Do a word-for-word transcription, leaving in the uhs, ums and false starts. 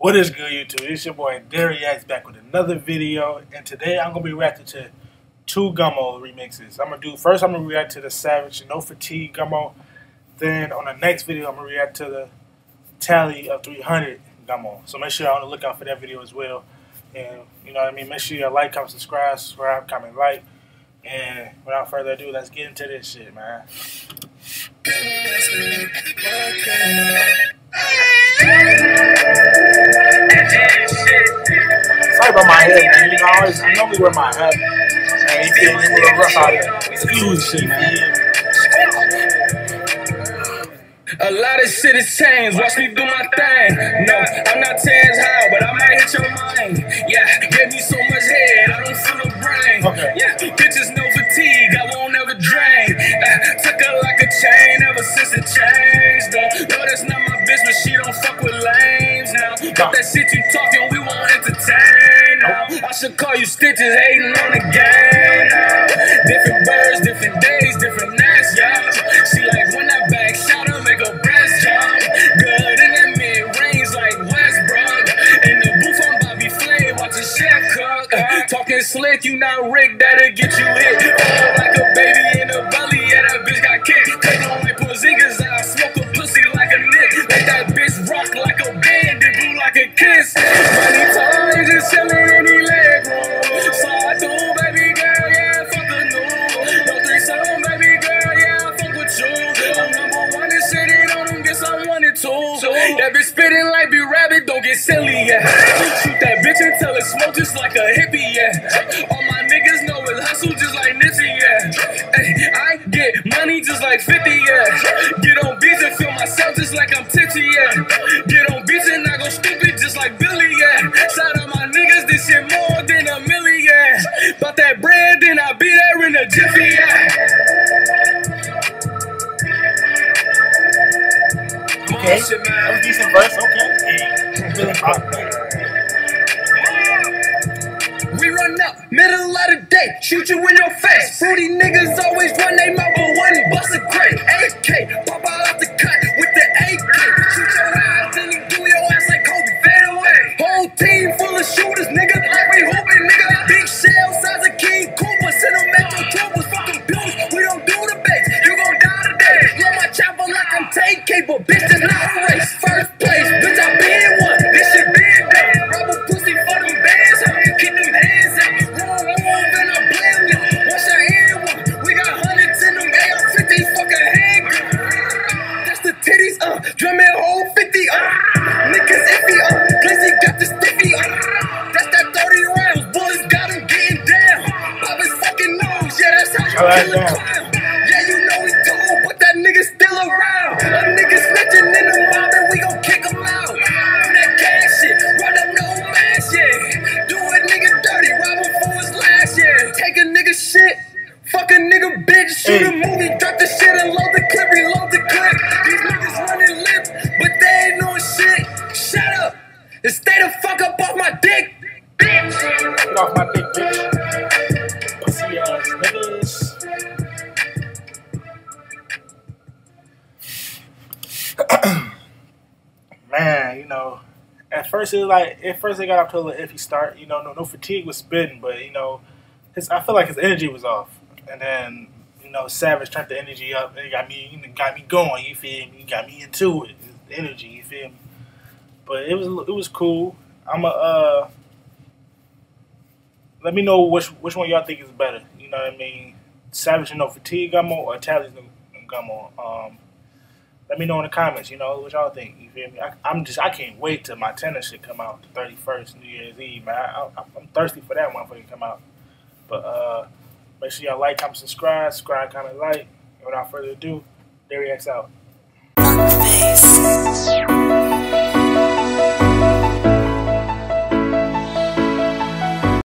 What is good, YouTube? It's your boy Derry Yikes back with another video, and today I'm gonna be reacting to two Gummo remixes. I'm gonna do first. I'm gonna react to the Savage No Fatigue Gummo. Then on the next video, I'm gonna react to the Tally of three hundred Gummo. So make sure you're on the lookout for that video as well. And you know what I mean. Make sure you like, comment, subscribe, subscribe, comment, like. And without further ado, let's get into this shit, man. Sorry about my head, man. You know, I always, I normally wear my hat. Man, you feel me? A little rough out here. Excuse shit, man. A lot of shit has changed. Watch me do my thing. No, I'm not Taz Howe, but I might hit your mind. Yeah, gave me so much head, I don't feel no brain. Okay. Yeah, bitches no fatigue, I won't ever drain. Uh, took her like a chain ever since it changed. Though. No, that's not my bitch, but she don't fuck with lames now. Got that shit you talking, we won't entertain now. I should call you stitches, hating on the game now. Different birds, different days, different nights, y'all. She like when I back shot her, make her breast jump. Good in that mid-range like Westbrook. In the booth on Bobby Flay, watching chef cook. Uh, talking slick, you not Rick, that'll get you hit. Oh, like a baby in a belly, yeah, that bitch got kicked. Take on my Porzingis, I smoke a pussy like a nick. Let that bitch rock like a band, it blew like a kiss. Money time, just chilling in the leg room. So I do, baby girl, yeah, fuck a new. No threesome, baby girl, yeah, I fuck with you. I'm number one and shit, it on them, guess I wanted to. That bitch spitting like be rabbit, don't get silly, yeah. Shoot that bitch and tell it smoke just like a hippie, yeah. All my niggas know it hustle just like Nitzy, yeah. Ay, I get money just like fifty, yeah. Get on beats and feel myself just like I'm tipsy, yeah. Get on beats and I go stupid just like Billy, yeah. Shout out my niggas, this shit more than a million, yeah. Bought that bread, then I be there in a jiffy, yeah. Okay, shit, man. That was a decent verse, okay. Yeah. We run up, middle of the day, shoot you in your face. Fruity niggas always run they mouth, but one bust a crate. A K, pop out the cut with the A K. Shoot your eyes, then you do your ass like Kobe, fade away. Whole team full of shooters, nigga, like we hooping, nigga. Big shell, size of King Cooper, send them at your troubles, fucking bills. We don't do the base, you gon' die today. Blow my chopper like I'm tank capable, bitch. Yeah, you know he's cold, but that nigga's still around. A nigga snitching in the mob and we gon' kick him out. Run that cash shit, run up no mask, yeah. Do a nigga dirty, rob him for his last, yeah. Take a nigga shit, fuck a nigga bitch. Shoot a movie, drop the shit and load the clip, reload the clip. These niggas running lips, but they ain't doing shit. Shut up and stay the fuck up off my dick, bitch. Get off my dick, bitch. Man, you know, at first it was like at first they got off to a little iffy start. You know, no, no fatigue was spitting, but you know, his I feel like his energy was off. And then you know, Savage turned the energy up, and it got me, it got me going. You feel me? It got me into it. The energy, you feel me? But it was it was cool. I'm a uh, let me know which which one y'all think is better. You know what I mean? Savage and No Fatigue Gummo or Tally's Gummo. Um. Let me know in the comments, you know, what y'all think, you feel me? I, I'm just, I can't wait till my tennis shit come out the thirty-first, New Year's Eve, man. I, I, I'm thirsty for that motherfucker to come out. But uh, make sure y'all like, comment, subscribe, subscribe, comment, like. And without further ado, DarEACTS out.